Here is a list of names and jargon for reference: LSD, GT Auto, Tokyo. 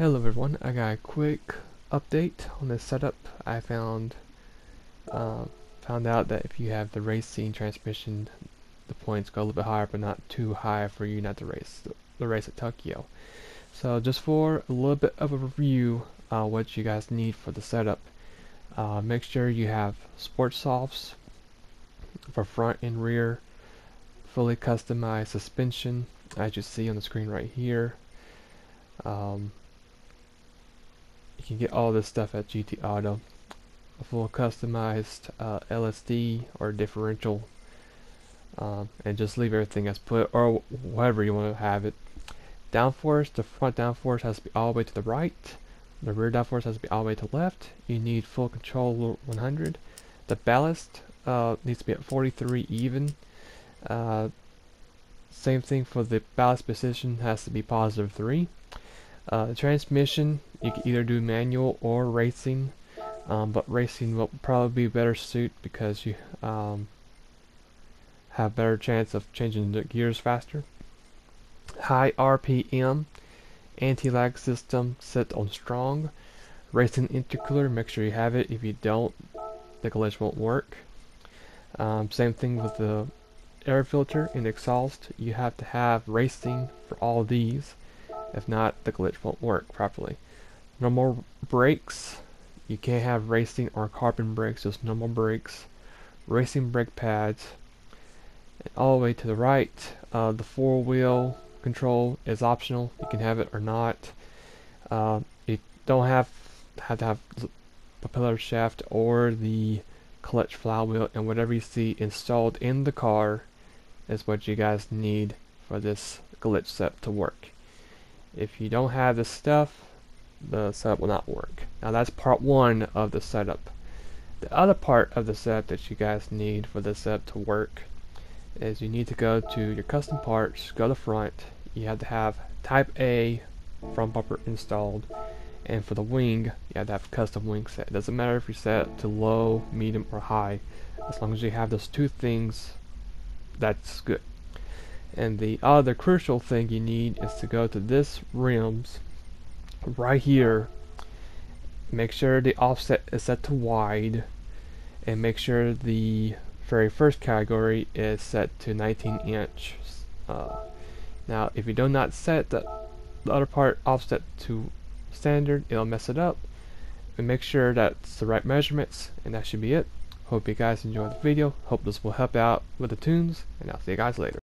Hello everyone, I got a quick update on this setup. I found out that if you have the racing transmission, the points go a little bit higher, but not too high for you not to race the race at Tokyo. So just for a little bit of a review, what you guys need for the setup, make sure you have sports softs for front and rear, fully customized suspension as you see on the screen right here. You can get all this stuff at GT Auto. A full customized LSD or differential, and just leave everything as put or whatever you want to have it. Downforce, the front downforce has to be all the way to the right. The rear downforce has to be all the way to the left. You need full control 100. The ballast needs to be at 43 even. Same thing for the ballast position, has to be positive 3. The transmission, you can either do manual or racing, but racing will probably be better suit because you have better chance of changing the gears faster. High RPM, anti-lag system set on strong. Racing intercooler, make sure you have it. If you don't, the glitch won't work. Same thing with the air filter and exhaust. You have to have racing for all these. If not, the glitch won't work properly. Normal brakes. You can't have racing or carbon brakes, just normal brakes. Racing brake pads. And all the way to the right, the four-wheel control is optional. You can have it or not. You don't have to have the propeller shaft or the clutch flywheel, and whatever you see installed in the car is what you guys need for this glitch set to work. If you don't have this stuff, the setup will not work. Now that's part one of the setup. The other part of the setup that you guys need for this setup to work is you need to go to your custom parts, go to front. You have to have type A front bumper installed, and for the wing, you have to have a custom wing set. It doesn't matter if you set it to low, medium, or high. As long as you have those two things, that's good. And the other crucial thing you need is to go to this rims right here. Make sure the offset is set to wide, and make sure the very first category is set to 19 inch. Now if you do not set the other part offset to standard, it'll mess it up. And make sure that's the right measurements, and that should be it. Hope you guys enjoyed the video. Hope this will help out with the tunes, and I'll see you guys later.